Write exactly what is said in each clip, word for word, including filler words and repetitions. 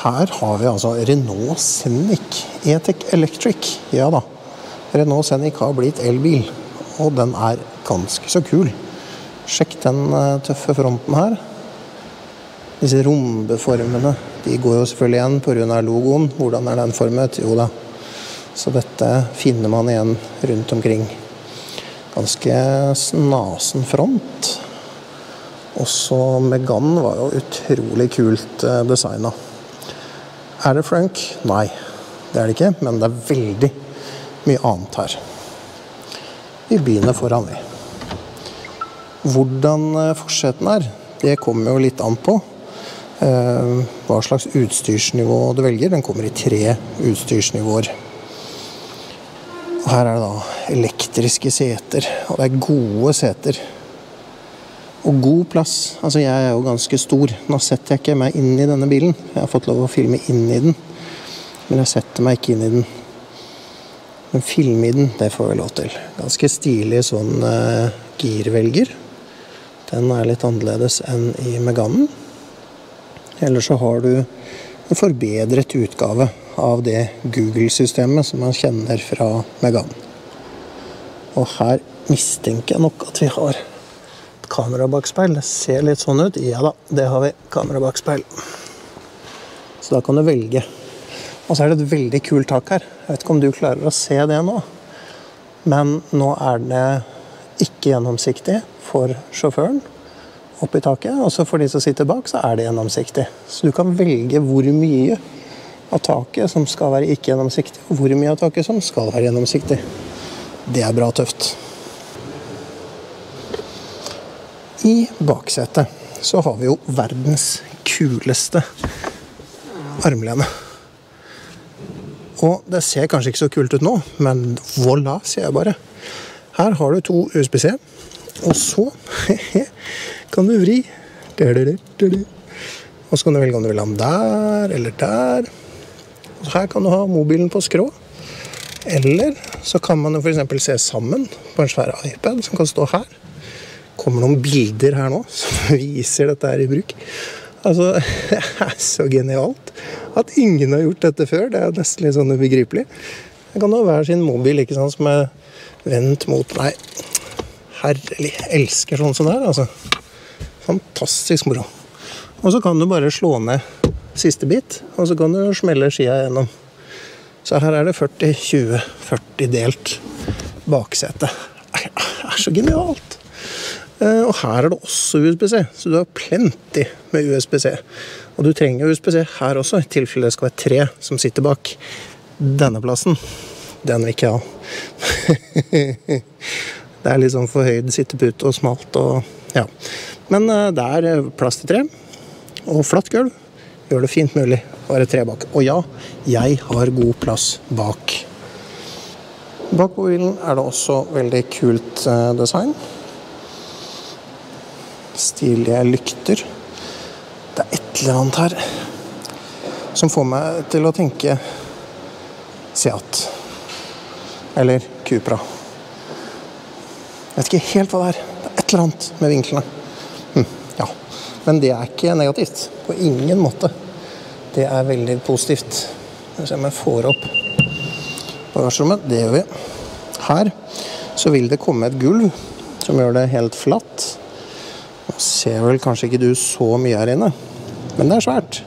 Her har vi altså Renault Scenic Etech Electric. Ja da, Renault Scenic har blitt elbil, og den er ganske så kul. Sjekk den tøffe fronten her. Disse rombeformene, de går jo selvfølgelig igjen på grunn av logoen. Hvordan er den formet? Jo da. Så dette finner man igjen rundt omkring. Ganske snasen front. Også Megane var jo utrolig kult designet. Er det Frank? Nei, det er det ikke, men det er veldig mye annet her. Vi begynner foran vi. Hvordan forseten er, det kommer jo litt an på. Hva slags utstyrsnivå du velger, den kommer i tre utstyrsnivåer. Og her er det da elektriske seter, og det er gode seter. Og god plass. Altså, jeg er jo ganske stor. Nå setter jeg ikke meg inn i denne bilen. Jeg har fått lov å filme inn i den. Men jeg setter meg ikke inn i den. Men filme i den, det får vi lov til. Ganske stilig sånn eh, girvelger. Den er litt annerledes enn i Megane. Ellers så har du en forbedret utgave av det Google-systemet som man kjenner fra Megane. Og her mistenker jeg nok at vi har kamerabakspeil. Det ser litt sånn ut. Ja da, det har vi. Kamerabakspeil. Så da kan du velge. Og så er det et veldig kult tak her. Jeg vet ikke om du klarer å se det nå. Men nå er det ikke gjennomsiktig for sjåføren oppe i taket. Og så for de som sitter bak, så er det gjennomsiktig. Så du kan velge hvor mye av taket som skal være ikke gjennomsiktig, og hvor mye av taket som skal være gjennomsiktig. Det er bra tøft. I baksetet så har vi jo verdens kuleste armlene. Og det ser kanskje ikke så kult ut nå, men voilà, sier jeg bare. Her har du to U S B C, og så kan du vri. Og så kan du velge om du vil ha den der, eller der. Og her kan du ha mobilen på skrå. Eller så kan man jo for eksempel se sammen på en svær iPad som kan stå her. Det kommer noen bilder her nå som viser dette her i bruk. Altså, det er så genialt at ingen har gjort dette før. Det er nesten litt sånn ubegripelig. Det kan jo være sin mobil, ikke sant, som er vendt mot meg. Herlig, elsker sånn som det her, altså. Fantastisk moro. Og så kan du bare slå ned siste bit, og så kan du smelle skia gjennom. Så her er det førti tjue førti delt baksete. Det er så genialt! Og her er det også U S B C, så du har plenty med U S B C. Og du trenger U S B C her også, i tilfelle det skal være tre som sitter bak. Denne plassen, den vil ikke jeg ha. Det er litt sånn for høyd sittepute og smalt og, ja. Men det er plass til tre, og flatt gulv gjør det fint mulig å være tre bak. Og ja, jeg har god plass bak. Bak på bilen er det også veldig kult design. Stilige lykter. Det er et eller annet her som får meg til å tenke Seat. Eller Cupra. Jeg vet ikke helt hva det er. Det er et eller annet med vinklene. Hm, ja. Men det er ikke negativt. På ingen måte. Det er veldig positivt. Skal vi se om jeg får opp bagasjerommet. Det gjør vi. Her så vil det komme et gulv som gjør det helt flatt. Ser vel kanskje ikke du så mye her inne, men det er svært.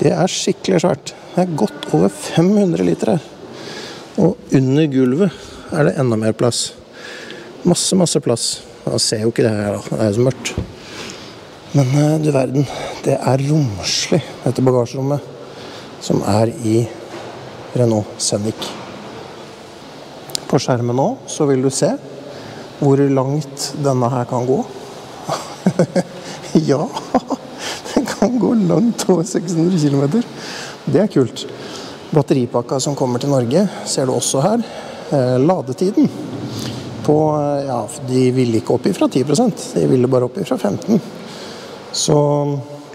Det er skikkelig svært. Det er godt over fem hundre liter her. Og under gulvet er det enda mer plass. Masse, masse plass. Jeg ser jo ikke det her da, det er jo så mørkt. Men du verden, det er romslig, dette bagasjerommet som er i Renault Scenic. På skjermen nå så vil du se hvor langt denne her kan gå. Ja, den kan gå langt over seks hundre kilometer. Det er kult. Batteripakka som kommer til Norge ser du også her. Ladetiden på, ja, de ville ikke opp i fra ti prosent, de ville bare opp i fra femten. Så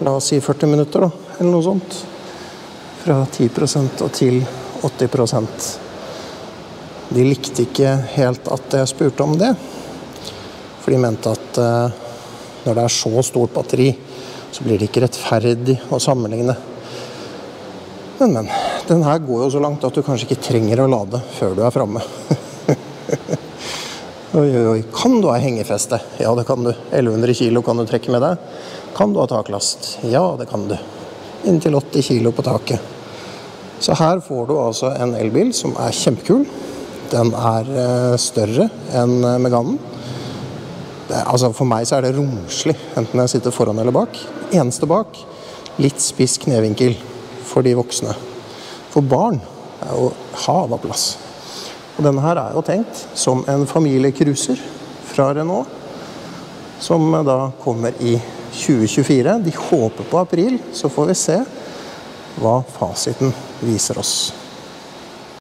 la oss si førti minutter da, eller noe sånt. Fra ti prosent og til åtti prosent. De likte ikke helt at jeg spurte om det, for de mente at når det er så stort batteri, så blir det ikke rettferdig å sammenligne. Men, men. Den her går jo så langt at du kanskje ikke trenger å lade før du er fremme. Oi, oi, kan du ha hengefeste? Ja, det kan du. elleve hundre kilo kan du trekke med deg. Kan du ha taklast? Ja, det kan du. Inntil åtti kilo på taket. Så her får du altså en elbil som er kjempekul. Den er større enn Meganen. Altså for meg så er det romslig, enten jeg sitter foran eller bak. Eneste bak, litt spiss knevinkel for de voksne. For barn er jo hav av plass. Og denne her er jo tenkt som en familiekruser fra Renault, som da kommer i tjue tjuefire. De håper på april, så får vi se hva fasiten viser oss.